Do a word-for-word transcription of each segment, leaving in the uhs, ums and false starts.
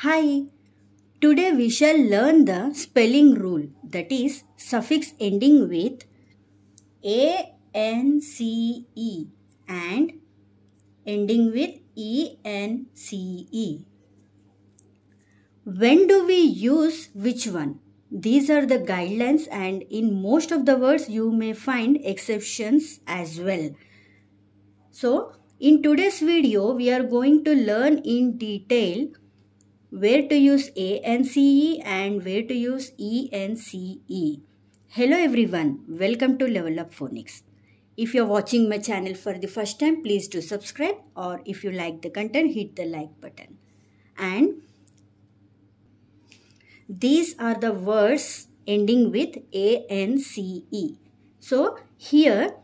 Hi, today we shall learn the spelling rule, that is suffix ending with A N C E and ending with E N C E. When do we use which one? These are the guidelines, and in most of the words you may find exceptions as well. So, in today's video we are going to learn in detail where to use A N C E and where to use E N C E. Hello everyone, welcome to LEVELUP phonics. If you are watching my channel for the first time, please do subscribe, or if you like the content, hit the like button. And these are the words ending with A N C E. So here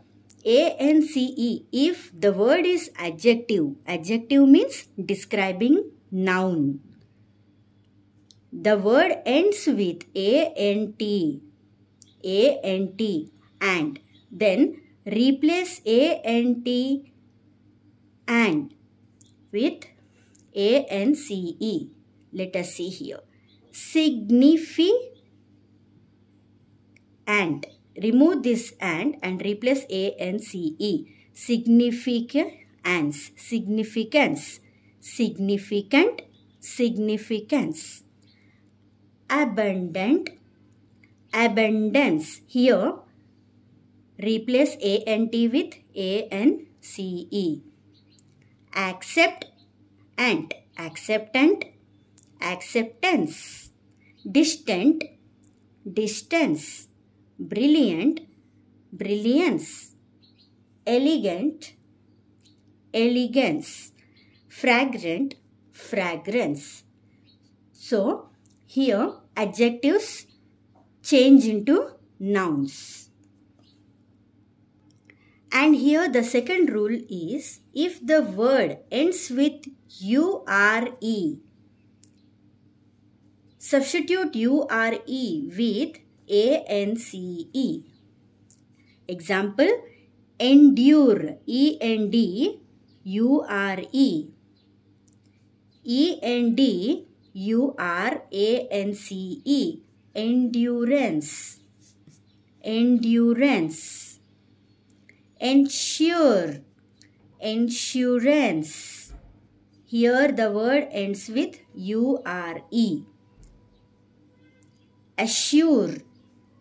A N C E, if the word is adjective, adjective means describing noun. The word ends with A N T, A N T, and then replace A N T and with A N C E. Let us see here. Significant. Remove this and and replace A N C E. Significance. Significance. Significant. Significance. Abundant. Abundance. Here, replace A N T with A N C E. Accept and. Acceptant. Acceptance. Distant. Distance. Brilliant. Brilliance. Elegant. Elegance. Fragrant. Fragrance. So, here adjectives change into nouns. And here the second rule is, if the word ends with U R E, substitute U R E with A N C E. Example, endure, E N D U R E. E N D U R A N C E. Endurance. Endurance. Ensure. Insurance. Here the word ends with U R E. Assure.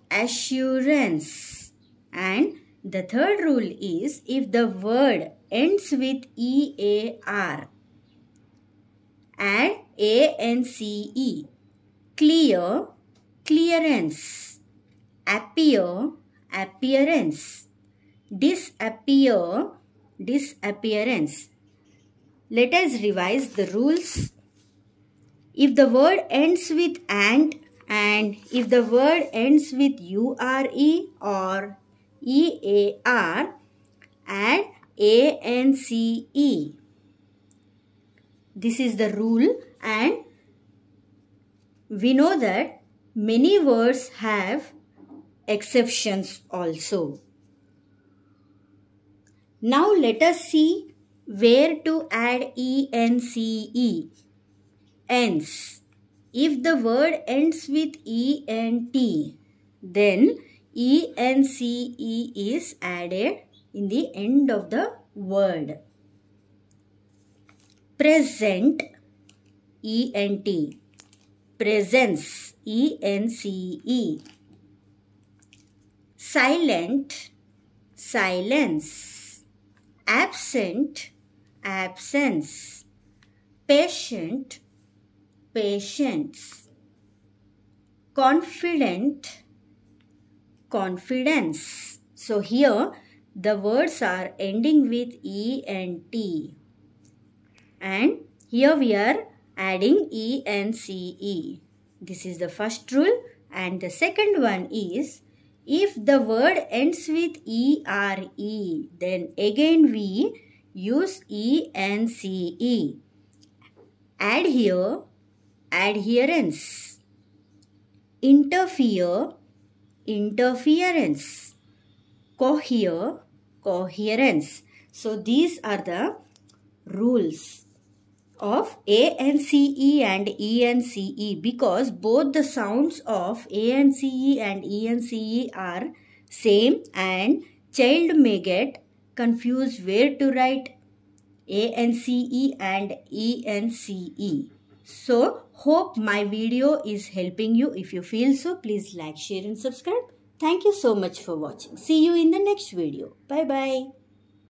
Assurance. And the third rule is, if the word ends with E A R, add A N C E. Clear. Clearance. Appear. Appearance. Disappear. Disappearance. Let us revise the rules. If the word ends with and, and if the word ends with U R E or E A R, add A N C E. This is the rule, and we know that many words have exceptions also. Now let us see where to add E N C E. Ends. If the word ends with E N T, then E N C E is added in the end of the word. Present, E N T. Presence, E N C E. Silent, silence. Absent, absence. Patient, patience. Confident, confidence. So here the words are ending with E N T, and here we are adding E N C E. This is the first rule, and the second one is, if the word ends with E R E, then again we use E N C E. Add here adherence. Interfere, interference. Cohere, coherence. So these are the rules of A and C E and E and C E, because both the sounds of A and C E and E and C E are same and child may get confused where to write A and C E and E and C E. So, hope my video is helping you. If you feel so, please like, share and subscribe. Thank you so much for watching. See you in the next video. Bye-bye.